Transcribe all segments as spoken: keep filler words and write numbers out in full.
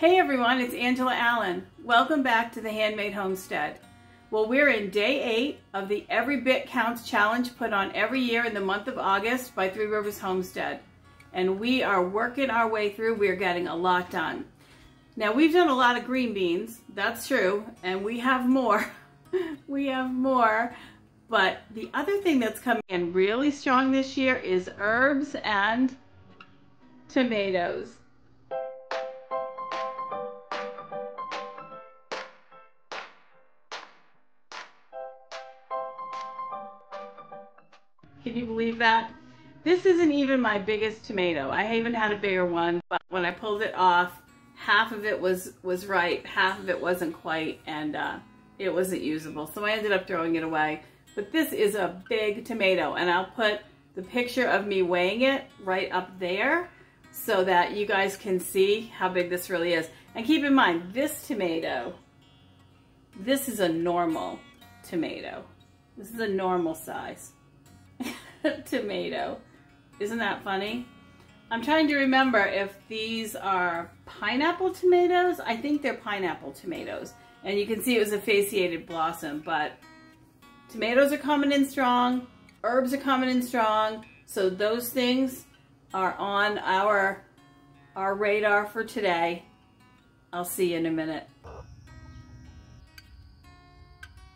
Hey everyone, it's Angela Allen. Welcome back to the Handmade Homestead. Well, we're in day eight of the Every Bit Counts Challenge put on every year in the month of August by Three Rivers Homestead. And we are working our way through. We're getting a lot done. Now, we've done a lot of green beans, that's true, and we have more. we have more. But the other thing that's coming in really strong this year is herbs and tomatoes. Can you believe that? This isn't even my biggest tomato. I haven't had a bigger one, but when I pulled it off, half of it was, was right, half of it wasn't quite, and uh, it wasn't usable. So I ended up throwing it away. But this is a big tomato, and I'll put the picture of me weighing it right up there so that you guys can see how big this really is. And keep in mind, this tomato, this is a normal tomato. This is a normal size. Tomato. Isn't that funny? I'm trying to remember if these are pineapple tomatoes. I think they're pineapple tomatoes. And you can see it was a fasciated blossom, but tomatoes are coming in strong. Herbs are coming in strong. So those things are on our, our radar for today. I'll see you in a minute.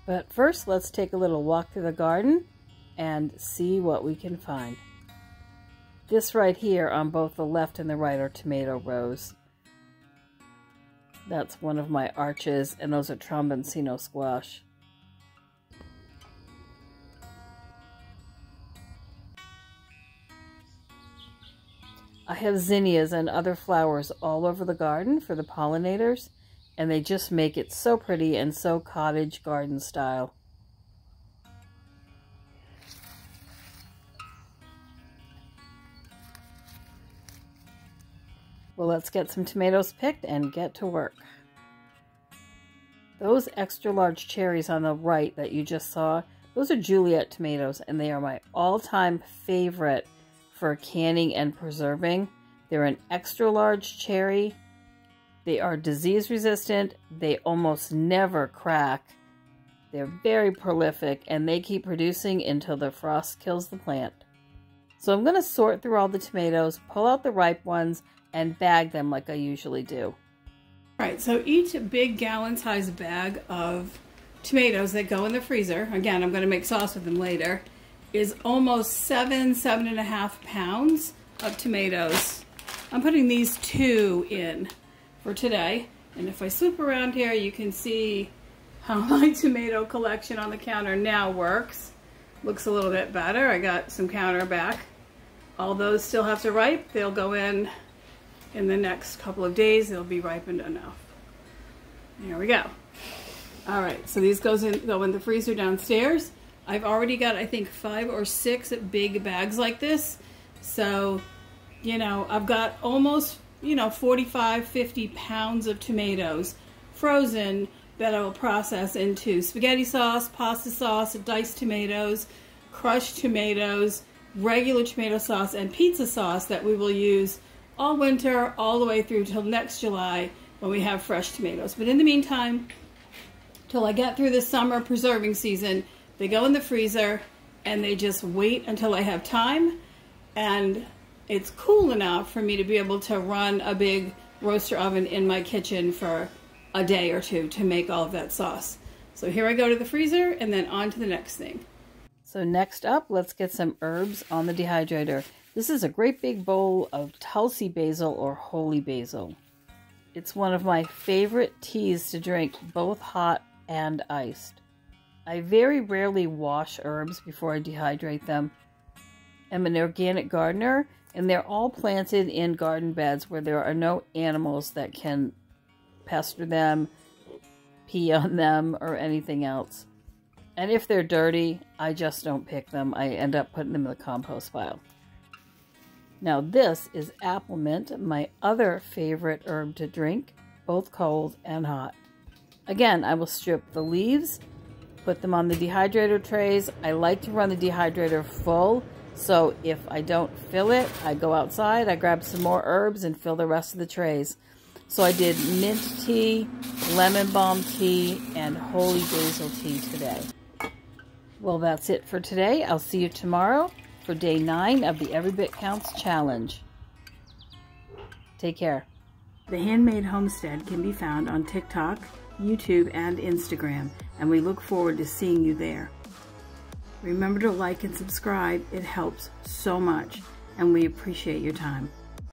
But first, let's take a little walk through the garden and see what we can find. This right here on both the left and the right are tomato rows. That's one of my arches, and those are tromboncino squash. I have zinnias and other flowers all over the garden for the pollinators, and they just make it so pretty and so cottage garden style. Well, let's get some tomatoes picked and get to work. Those extra large cherries on the right that you just saw, those are Juliet tomatoes, and they are my all-time favorite for canning and preserving. They're an extra large cherry. They are disease resistant. They almost never crack. They're very prolific, and they keep producing until the frost kills the plant. So I'm going to sort through all the tomatoes, pull out the ripe ones, and bag them like I usually do. All right, so each big gallon-sized bag of tomatoes that go in the freezer, again, I'm gonna make sauce with them later, is almost seven, seven and a half pounds of tomatoes. I'm putting these two in for today. And if I swoop around here, you can see how my tomato collection on the counter now works. Looks a little bit better. I got some counter back. All those still have to ripe. They'll go in In the next couple of days, they'll be ripened enough. There we go. All right, so these goes in, go in the freezer downstairs. I've already got, I think, five or six big bags like this. So, you know, I've got almost, you know, forty-five, fifty pounds of tomatoes frozen that I will process into spaghetti sauce, pasta sauce, diced tomatoes, crushed tomatoes, regular tomato sauce, and pizza sauce that we will use all winter, all the way through till next July when we have fresh tomatoes. But in the meantime, till I get through the summer preserving season, they go in the freezer and they just wait until I have time. And it's cool enough for me to be able to run a big roaster oven in my kitchen for a day or two to make all of that sauce. So here I go to the freezer and then on to the next thing. So next up, let's get some herbs on the dehydrator. This is a great big bowl of Tulsi basil or holy basil. It's one of my favorite teas to drink, both hot and iced. I very rarely wash herbs before I dehydrate them. I'm an organic gardener, and they're all planted in garden beds where there are no animals that can pester them, pee on them, or anything else. And if they're dirty, I just don't pick them. I end up putting them in the compost pile. Now this is apple mint, my other favorite herb to drink, both cold and hot. Again, I will strip the leaves, put them on the dehydrator trays. I like to run the dehydrator full, so if I don't fill it, I go outside, I grab some more herbs and fill the rest of the trays. So I did mint tea, lemon balm tea, and holy basil tea today. Well, that's it for today. I'll see you tomorrow for day nine of the Every Bit Counts Challenge. Take care. The Handmade Homestead can be found on TikTok, YouTube, and Instagram, and we look forward to seeing you there. Remember to like and subscribe. It helps so much, and we appreciate your time.